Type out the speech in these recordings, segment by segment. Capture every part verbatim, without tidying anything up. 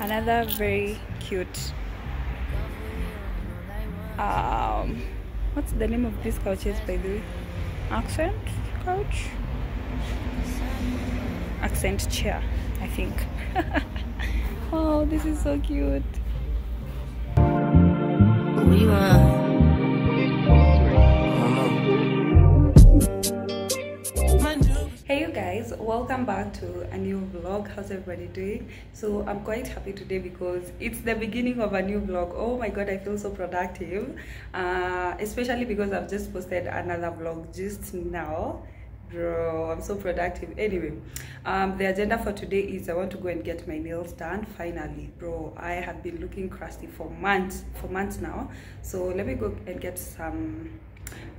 Another very cute um what's the name of these couches, by the way? Accent couch, accent chair, I think. Oh, this is so cute. We want Hey you guys, welcome back to a new vlog. How's everybody doing? So I'm quite happy today because it's the beginning of a new vlog. Oh my god, I feel so productive, uh especially because I've just posted another vlog just now. Bro, I'm so productive. Anyway, um the agenda for today is I want to go and get my nails done finally. Bro, I have been looking crusty for months for months now, so let me go and get some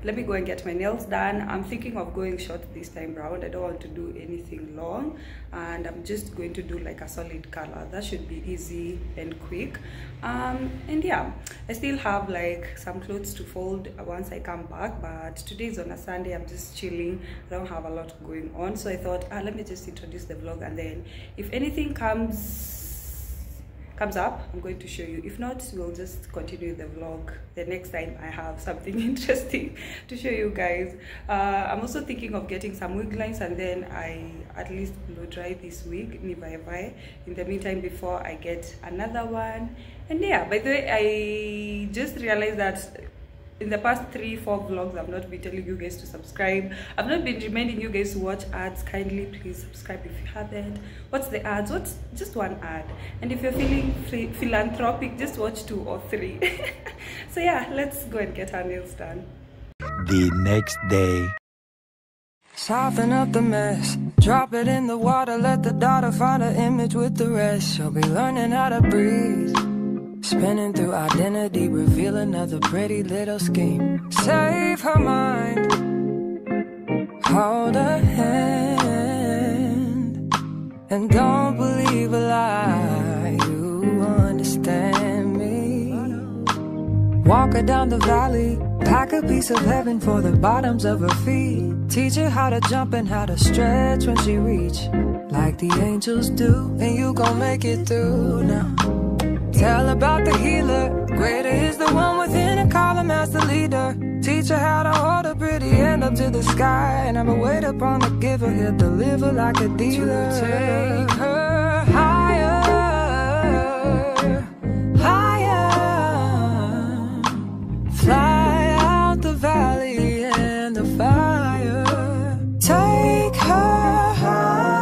let me go and get my nails done. I'm thinking of going short this time round. I don't want to do anything long, and I'm just going to do like a solid color. That should be easy and quick. Um and yeah, I still have like some clothes to fold once I come back, but today is on a Sunday. I'm just chilling. I don't have a lot going on, so I thought, ah, let me just introduce the vlog, and then if anything comes comes up, I'm going to show you. If not, we'll just continue the vlog the next time I have something interesting to show you guys. uh I'm also thinking of getting some wig lines, and then I at least blow dry this wig in the meantime before I get another one. And yeah, by the way, I just realized that in the past three four vlogs I've not been telling you guys to subscribe. I've not been reminding you guys to watch ads. Kindly please subscribe if you haven't. What's the ads? What's just one ad? And if you're feeling free, philanthropic, just watch two or three. So yeah, let's go and get our nails done. The next day, soften up the mess, drop it in the water, let the daughter find an image with the rest. She'll be learning how to breathe, spinning through identity, reveal another pretty little scheme. Save her mind, hold her hand, and don't believe a lie, you understand me. Walk her down the valley, pack a piece of heaven for the bottoms of her feet. Teach her how to jump and how to stretch when she reach, like the angels do, and you gon' make it through now. Tell about the healer, greater is the one within, and call him as the leader. Teach her how to hold her pretty hand up to the sky, and I'ma wait upon the giver, he'll deliver like a dealer. To take her higher, higher, fly out the valley and the fire. Take her higher,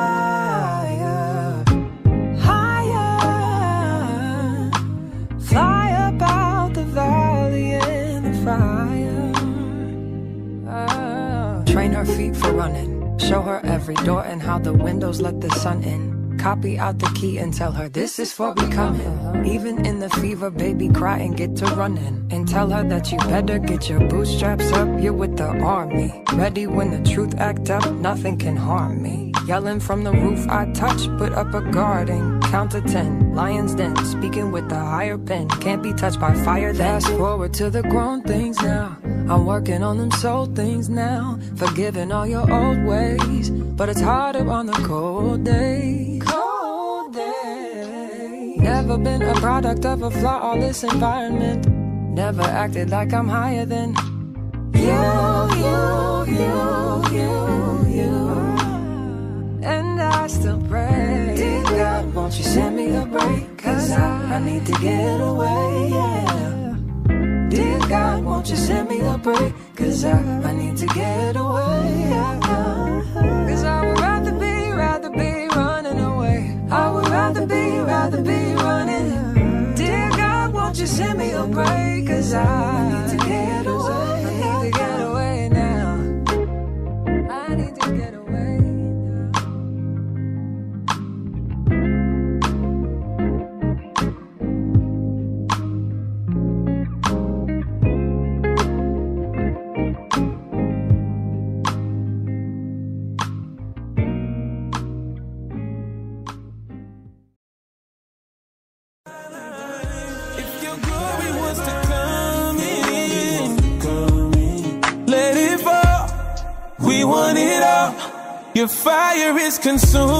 feet for running, show her every door and how the windows let the sun in. Copy out the key and tell her this is for becoming. Even in the fever, baby, cry and get to running, and tell her that you better get your bootstraps up, you're with the army, ready when the truth act up, nothing can harm me. Yelling from the roof I touch, put up a guarding, count to ten, lions den, speaking with a higher pen, can't be touched by fire then. Fast forward to the grown things now, I'm working on them soul things now, forgiving all your old ways, but it's harder on the cold days. Cold days. Never been a product of a flaw or this environment, never acted like I'm higher than you, you, you, you, you, and I still pray. Dear God, won't you send me a break, cause I, I need to get away, yeah. Dear God, won't you send me a break, cause I, I need to get away, yeah. Cause I would rather be, rather be running away, I would rather be, rather be running. Dear God, won't you send me a break, cause I, I need to get away, I need to get away now, I need to get away now. We want it all. Your fire is consuming.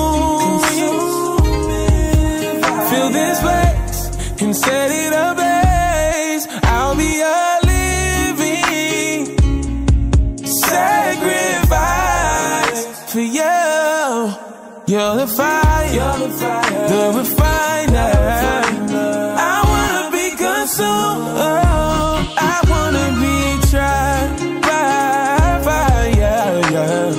Fill this place and set it ablaze. I'll be a living sacrifice for you. You're the fire, you're the fire, the refiner. I wanna be consumed. Oh, I wanna be tried by fire. Yeah, yeah.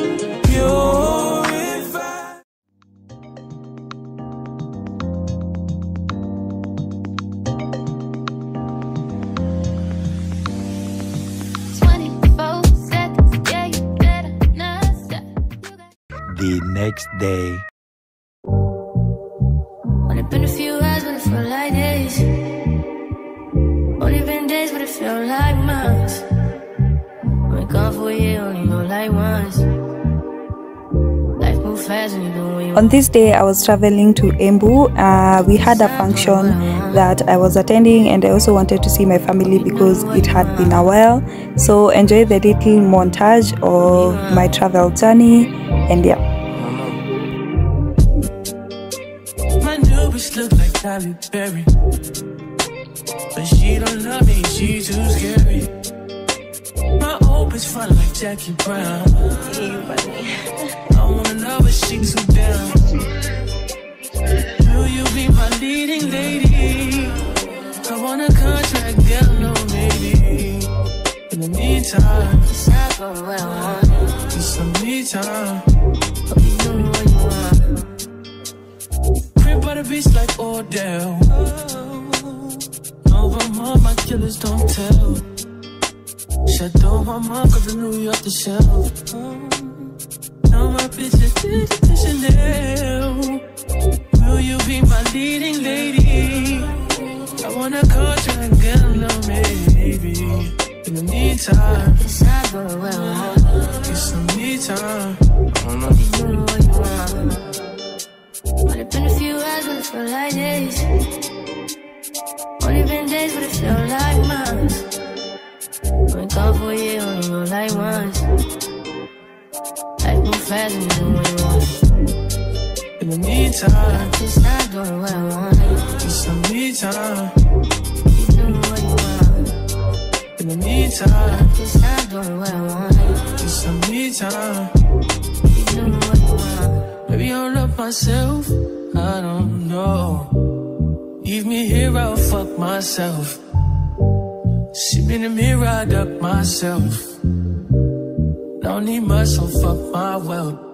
The next day. Only been a few hours, but it felt like days. Only been days, but it felt like months. Been gone for a year, only know like once. Life moves fast when you don't wait. On this day, I was traveling to Embu. Uh, we had a function that I was attending, and I also wanted to see my family because it had been a while. So enjoy the little montage of my travel journey, and yeah. Look like Tyler Berry, but she don't love me, she's too scary. My hope is fun like Jackie Brown. I wanna know but she's too down. Will you be my leading lady? I wanna contract, girl, no maybe. In the meantime, it's not going well. Just some me time. I'll be doing what you want. By the beach like Odell. No, but mom, my killers don't tell. Shadow my mom, cause I knew you off the shelf. Now my bitch is Chanel. Will you be my leading lady? I wanna call you and get a little maybe. In the meantime, it's not going well. It's the meantime. I know you doing what you want. Only been a few hours, but it felt like days. Only been days, but it felt like months. Been gone for a year, only know like once. Life moves fast, and you do what you want. In the meantime, it's not going where I want it. It's the meantime, you do what you want. In the meantime, it's not going where I want it. It's the meantime, you do what you want. Maybe I love myself, I don't know. Leave me here, I'll fuck myself. See me in the mirror, I duck myself. Don't need much, so fuck my wealth. Why, why,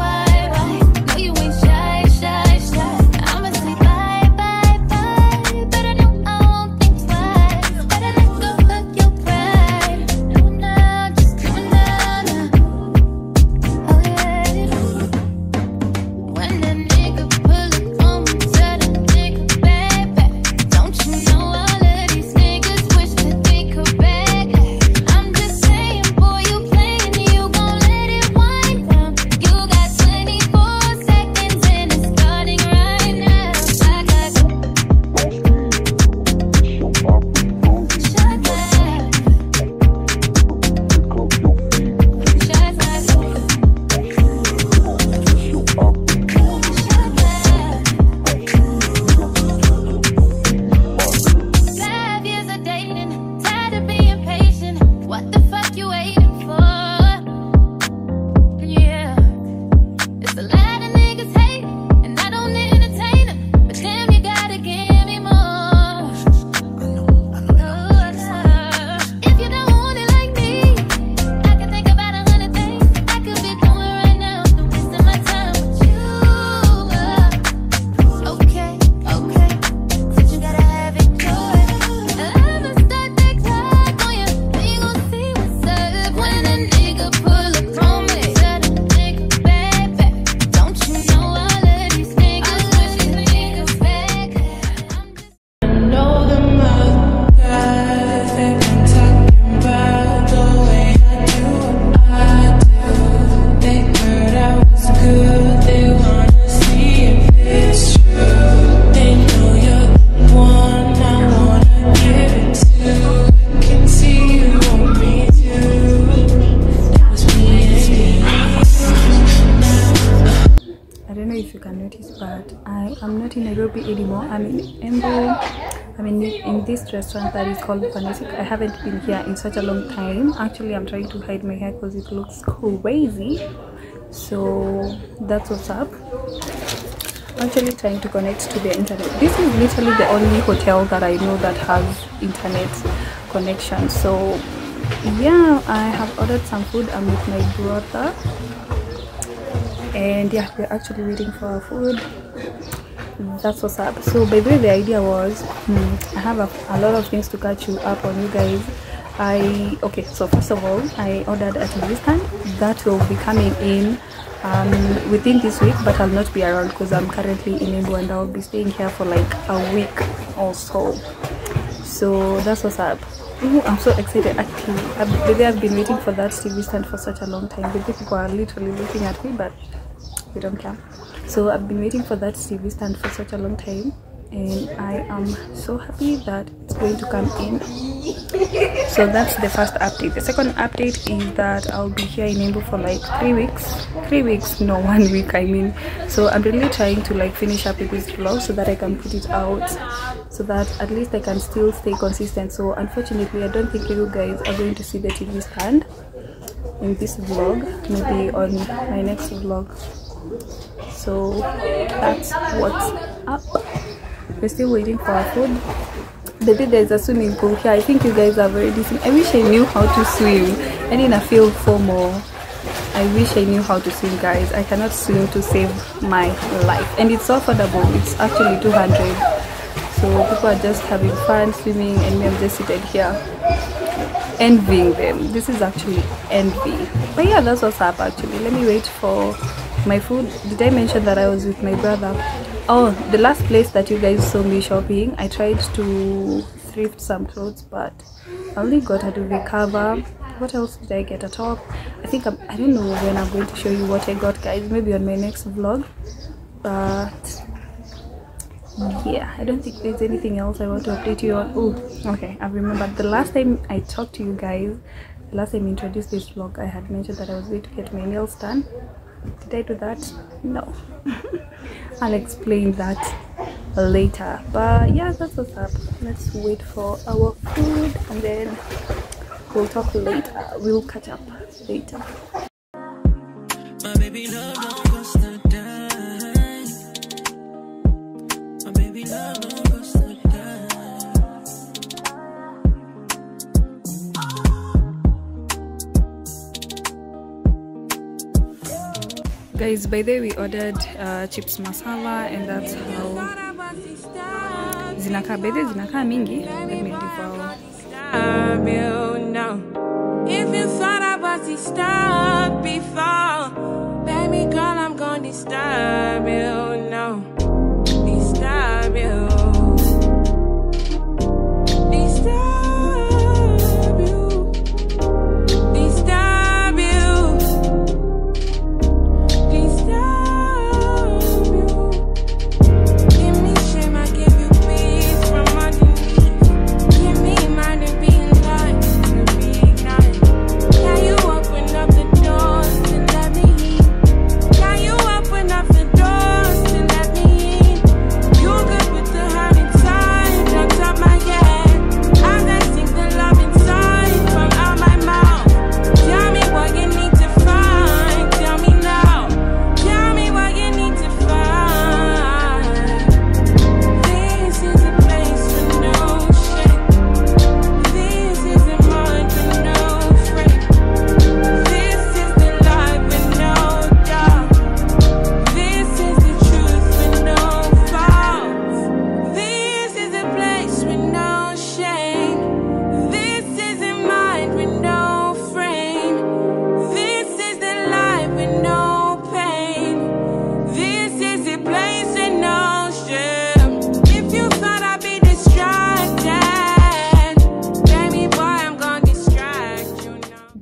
why? No, you ain't. you can notice, but I am not in Nairobi anymore. I'm in Embu. I'm in, in this restaurant that is called Fanatic. I haven't been here in such a long time. Actually, I'm trying to hide my hair because it looks crazy. So that's what's up. Actually trying to connect to the internet. This is literally the only hotel that I know that has internet connection. So yeah, I have ordered some food. I'm with my brother, and yeah, we're actually waiting for our food. That's what's up. So by the way, the idea was hmm, I have a, a lot of things to catch you up on, you guys. I okay, so first of all, I ordered a T V stand that will be coming in um within this week, but I'll not be around because I'm currently in Embu and I'll be staying here for like a week or so. So that's what's up. Ooh, I'm so excited. Actually, I've, I've been waiting for that T V stand for such a long time. The people are literally looking at me, but we don't care. So I've been waiting for that T V stand for such a long time, and I am so happy that it's going to come in. So that's the first update. The second update is that I'll be here in Embu for like three weeks. Three weeks no, one week, I mean. So I'm really trying to like finish up with this vlog so that I can put it out, so that at least I can still stay consistent. So unfortunately, I don't think you guys are going to see the T V stand in this vlog, maybe on my next vlog. So that's what's up. We're still waiting for our food. Baby, there's a swimming pool here. I think you guys have already seen. I wish I knew how to swim. And in a field for more. I wish I knew how to swim, guys. I cannot swim to save my life. And it's affordable. It's actually two hundred. So people are just having fun swimming, and me, I'm just seated here envying them. This is actually envy. But yeah, that's what's up actually. Let me wait for my food. Did I mention that I was with my brother? Oh, the last place that you guys saw me shopping, I tried to thrift some clothes, but I only got a duvet cover. What else did I get? A top. I think I'm, I don't know when I'm going to show you what I got, guys. Maybe on my next vlog. But yeah, I don't think there's anything else I want to update you on. Oh, okay, I remembered. The last time I talked to you guys, the last time I introduced this vlog, I had mentioned that I was going to get my nails done. Did I do that? No. I'll explain that later. But yeah, that's what's up. Let's wait for our food, and then we'll talk later. We'll catch up later. My baby love don't cost a dime. My baby love don't cost a dime. Guys, by the way, we ordered uh, chips masala, and that's how zinaka bede zinaka mingi. Let me devour. If you thought I was disturbed before, baby girl, I'm gonna disturb you now. Disturb you. Disturb you. Disturb you. Disturb you. Give me shame, I give you peace from underneath. Give me mind and peace.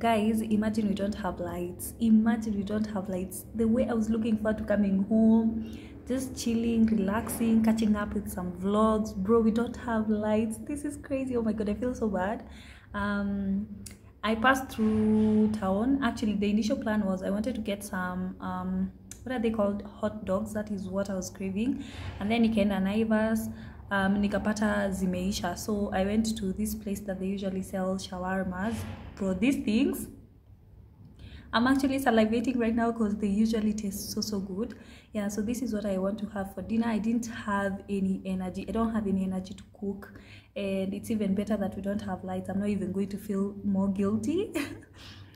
Guys, imagine we don't have lights. Imagine we don't have lights. The way I was looking forward to coming home, just chilling, relaxing, catching up with some vlogs. Bro, we don't have lights. This is crazy. Oh my god, I feel so bad. um I passed through town. Actually, the initial plan was I wanted to get some um what are they called, hot dogs. That is what I was craving. And then nikaenda Naivas, um nikapata zimeisha, so I went to this place that they usually sell shawarmas. Bro, these things, I'm actually salivating right now because they usually taste so so good. Yeah, so this is what I want to have for dinner. I didn't have any energy. I don't have any energy to cook, and it's even better that we don't have lights. I'm not even going to feel more guilty.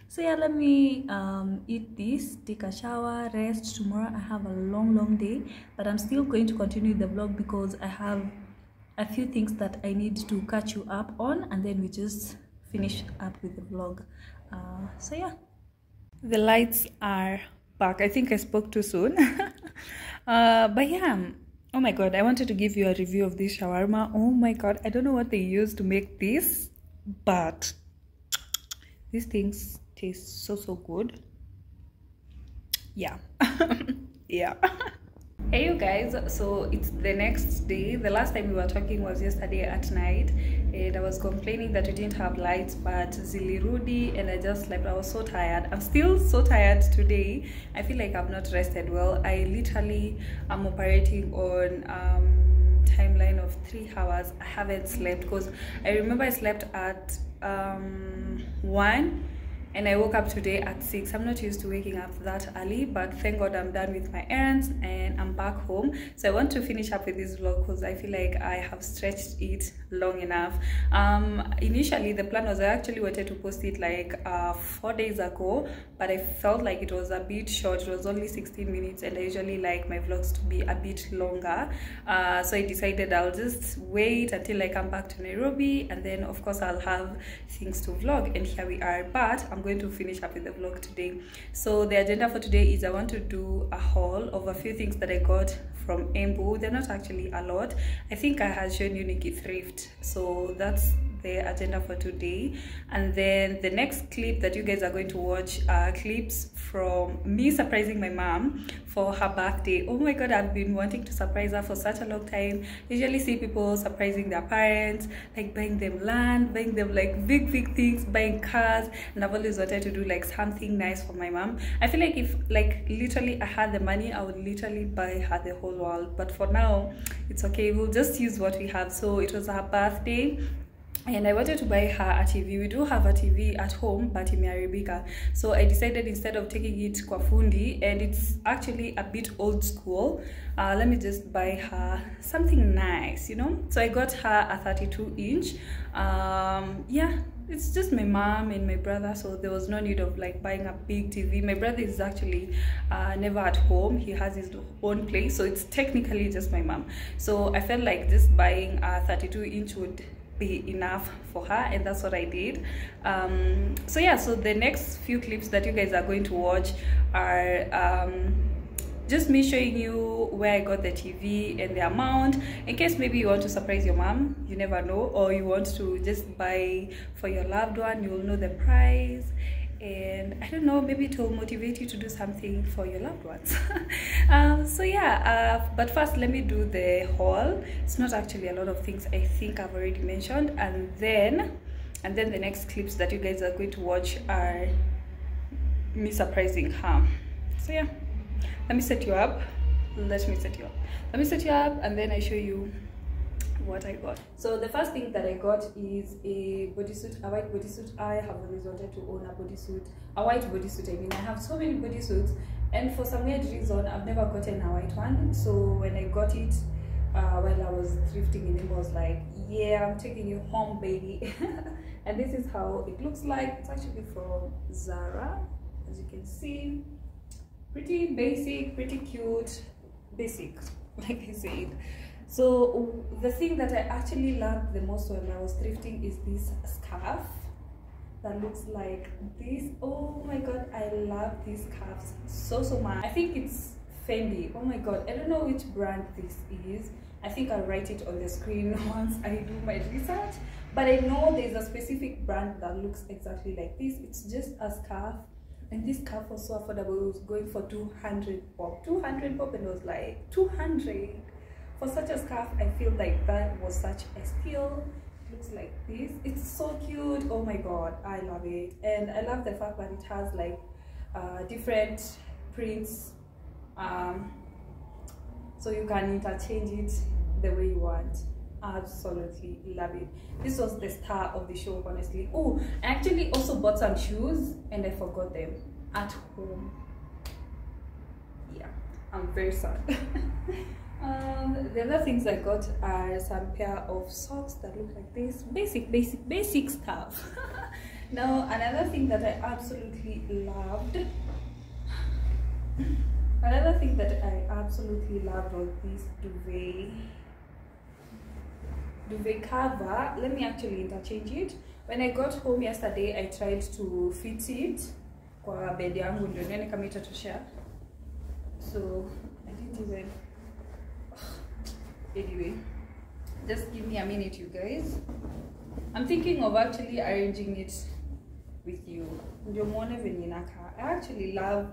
So yeah, let me um eat this, take a shower, rest. Tomorrow I have a long long day, but I'm still going to continue the vlog because I have a few things that I need to catch you up on, and then we just finish up with the vlog. Uh so yeah, the lights are back. I think I spoke too soon. Uh but yeah, oh my god, I wanted to give you a review of this shawarma. Oh my god, I don't know what they use to make this, but these things taste so so good. Yeah. Yeah. Hey you guys, so it's the next day. The last time we were talking was yesterday at night, and I was complaining that we didn't have lights, but zilirudi and I just slept. I was so tired. I'm still so tired today. I feel like I've not rested well. I literally am operating on um timeline of three hours. I haven't slept because I remember I slept at um one and I woke up today at six. I'm not used to waking up that early, but thank god I'm done with my errands and I'm back home. So I want to finish up with this vlog because I feel like I have stretched it long enough. Um initially the plan was I actually wanted to post it like uh four days ago, but I felt like it was a bit short. It was only sixteen minutes and I usually like my vlogs to be a bit longer. Uh so I decided I'll just wait until I come back to Nairobi, and then of course I'll have things to vlog, and here we are. But I'm going to finish up with the vlog today. So the agenda for today is I want to do a haul of a few things that I got from Embu. They're not actually a lot. I think I had shown you Nikki Thrift. So that's the agenda for today. And then the next clip that you guys are going to watch are clips from me surprising my mom for her birthday. Oh my god, I've been wanting to surprise her for such a long time. Usually see people surprising their parents, like buying them land, buying them like big big things, buying cars, and I've always wanted to do like something nice for my mom. I feel like if like literally I had the money, I would literally buy her the whole world, but for now it's okay, we'll just use what we have. So it was her birthday and I wanted to buy her a T V. We do have a T V at home, but imeharibika, so I decided instead of taking it kwa fundi, and it's actually a bit old school, uh, let me just buy her something nice, you know. So I got her a thirty-two inch. Um yeah, it's just my mom and my brother, so there was no need of like buying a big T V. My brother is actually uh never at home, he has his own place, so it's technically just my mom. So I felt like just buying a thirty-two inch would be enough for her, and that's what I did. Um so yeah, so the next few clips that you guys are going to watch are um just me showing you where I got the T V and the amount, in case maybe you want to surprise your mom, you never know, or you want to just buy for your loved one, you will know the price. And I don't know, maybe it will motivate you to do something for your loved ones. Um, so yeah, uh, but first let me do the haul. It's not actually a lot of things, I think I've already mentioned. And then, and then the next clips that you guys are going to watch are me surprising her. So yeah, let me set you up. Let me set you up. Let me set you up, and then I show you what I got. So the first thing that I got is a bodysuit, a white bodysuit. I have always wanted to own a bodysuit, a white bodysuit. I mean, I have so many bodysuits, and for some weird reason I've never gotten a white one. So when I got it, uh while I was thrifting in Embu, was like, yeah, I'm taking you home, baby. And this is how it looks like. It's actually from Zara, as you can see. Pretty basic, pretty cute, basic, like I said. So the thing that I actually loved the most when I was thrifting is this scarf that looks like this. Oh my god, I love these scarves so so much. I think it's Fendi. Oh my god, I don't know which brand this is. I think I'll write it on the screen once I do my research, but I know there's a specific brand that looks exactly like this. It's just a scarf, and this scarf was so affordable. It was going for two hundred bob, two hundred bob, and it was like two hundred. For such a scarf, I feel like that was such a steal. looks like this. It's so cute. Oh my god, I love it. And I love the fact that it has like uh, different prints, um, so you can interchange it the way you want. Absolutely love it. This was the star of the show, honestly. Oh, I actually also bought some shoes and I forgot them at home. Yeah, I'm very sad. Um, the other things I got are some pair of socks that look like this. Basic, basic, basic stuff. Now, another thing that I absolutely loved, another thing that I absolutely loved was this duvet, duvet cover. Let me actually interchange it. When I got home yesterday, I tried to fit it. Kwa bed yangu ndio nene kama itatosha. So, I didn't even. Anyway, just give me a minute, you guys. I'm thinking of actually arranging it with you. I actually love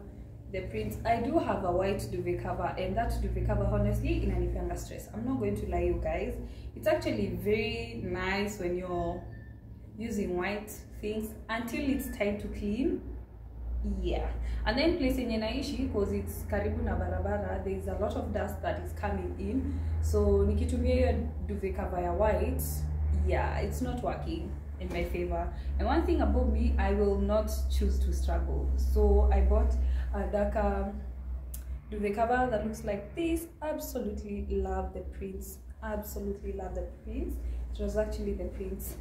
the prints. I do have a white duvet cover, and that duvet cover, honestly, in inanipanga stress. I'm not going to lie, you guys. It's actually very nice when you're using white things until it's time to clean. Yeah, and then place in naishi because it's karibu na barabara, there's a lot of dust that is coming in, so nikitumia hiyo duvet cover ya white, yeah, it's not working in my favor. And one thing about me, I will not choose to struggle, so I bought a darker duvet cover that looks like this. Absolutely love the prints, absolutely love the prints. It was actually the prints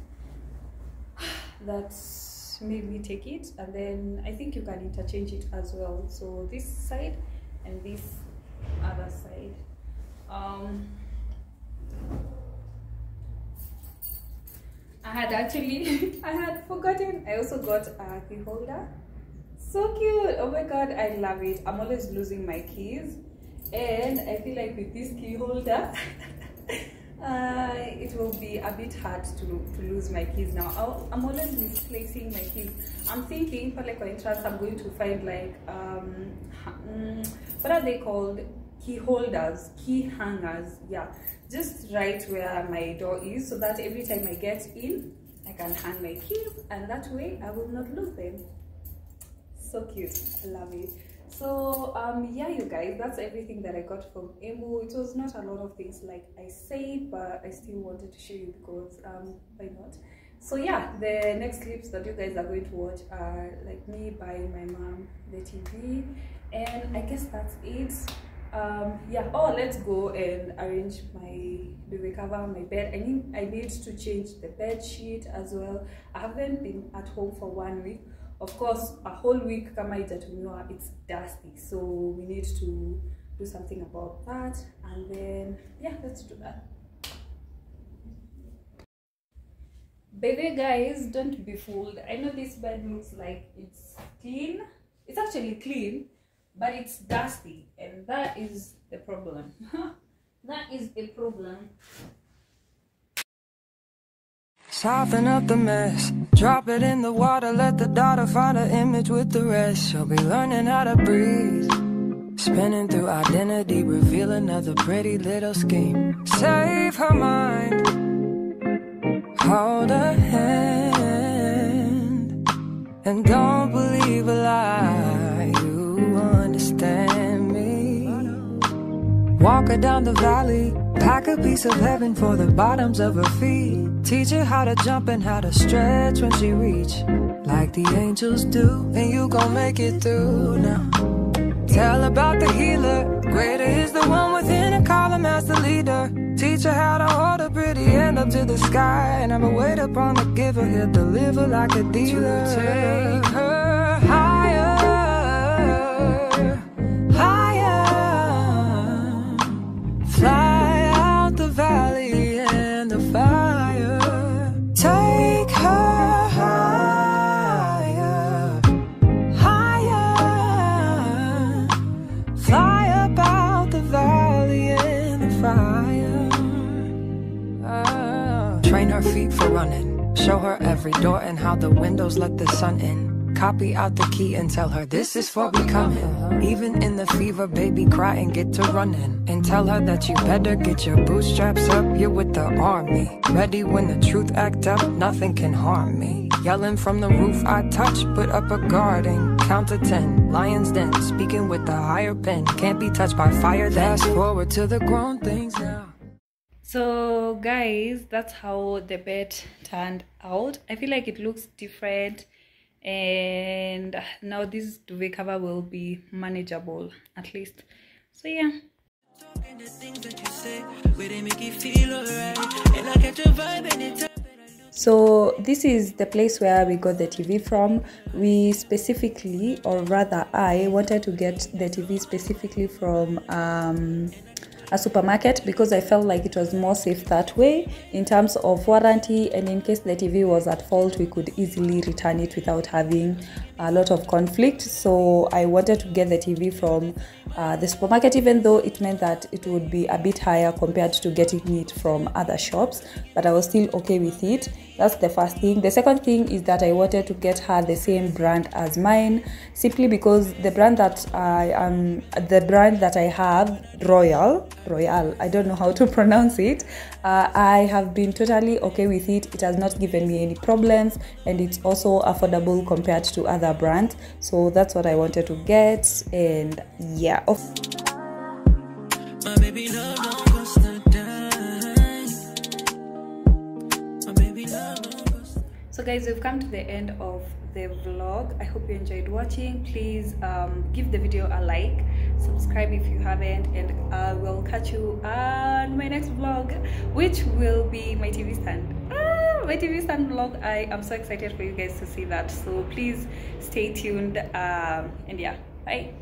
that's made me take it, and then I think you can interchange it as well. So this side and this other side. Um, I had actually I had forgotten. I also got a key holder. So cute! Oh my god, I love it. I'm always losing my keys, and I feel like with this key holder. Uh, it will be a bit hard to, to lose my keys now. I'll, I'm always misplacing my keys. I'm thinking for like interest, I'm going to find like um, what are they called? Key holders, key hangers. Yeah, just right where my door is, so that every time I get in, I can hang my keys, and that way I will not lose them. So cute, I love it. So um yeah, you guys, that's everything that I got from Embu. It was not a lot of things like I said, but I still wanted to show you because um why not. So yeah, the next clips that you guys are going to watch are like me buying my mom the T V, and I guess that's it. Um yeah, oh, let's go and arrange my duvet cover, my bed. I need I need to change the bed sheet as well. I haven't been at home for one week. Of course, a whole week kama itatumiwa, it's dusty, so we need to do something about that. And then yeah, let's do that. By the way, guys, don't be fooled. I know this bed looks like it's clean. It's actually clean, but it's dusty, and that is the problem. That is the problem. Soften up the mess, drop it in the water, let the daughter find her image with the rest. She'll be learning how to breathe, spinning through identity, reveal another pretty little scheme. Save her mind, hold her hand, and don't believe a lie, you understand me. Walk her down the valley, pack a piece of heaven for the bottoms of her feet. Teach her how to jump and how to stretch when she reach, like the angels do, and you gon' make it through now. Tell about the healer, greater is the one within, and call him as the leader. Teach her how to hold her pretty hand up to the sky, and I'ma wait upon the giver, he'll deliver like a dealer. Take her higher, higher, fly valley and the fire. Take her higher, higher, fly about the valley and the fire. Oh. Train her feet for running, show her every door and how the windows let the sun in. Copy out the key and tell her this is for becoming. Even in the fever, baby, cry and get to running. And tell her that you better get your bootstraps up, you're with the army. Ready when the truth act up, nothing can harm me. Yelling from the roof I touch, put up a guarding. Count to ten, lion's den, speaking with a higher pen. Can't be touched by fire, fast forward to the grown things now. So guys, that's how the bed turned out. I feel like it looks different, and now this duvet cover will be manageable at least. So yeah, so this is the place where we got the T V from. We specifically, or rather I wanted to get the T V specifically from um a supermarket, because I felt like it was more safe that way in terms of warranty, and in case the T V was at fault we could easily return it without having a lot of conflict. So I wanted to get the T V from uh, the supermarket, even though it meant that it would be a bit higher compared to getting it from other shops, but I was still okay with it. That's the first thing. The second thing is that I wanted to get her the same brand as mine, simply because the brand that I am, the brand that I have, Royal, Royal, I don't know how to pronounce it, uh, I have been totally okay with it. It has not given me any problems, and it's also affordable compared to other brands. So that's what I wanted to get, and yeah. Oh. So guys, we've come to the end of the vlog. I hope you enjoyed watching. Please um, give the video a like, subscribe if you haven't, and I uh, will catch you on my next vlog, which will be my T V stand. Ah, my T V stand vlog. I am so excited for you guys to see that. So please stay tuned, um, and yeah, bye.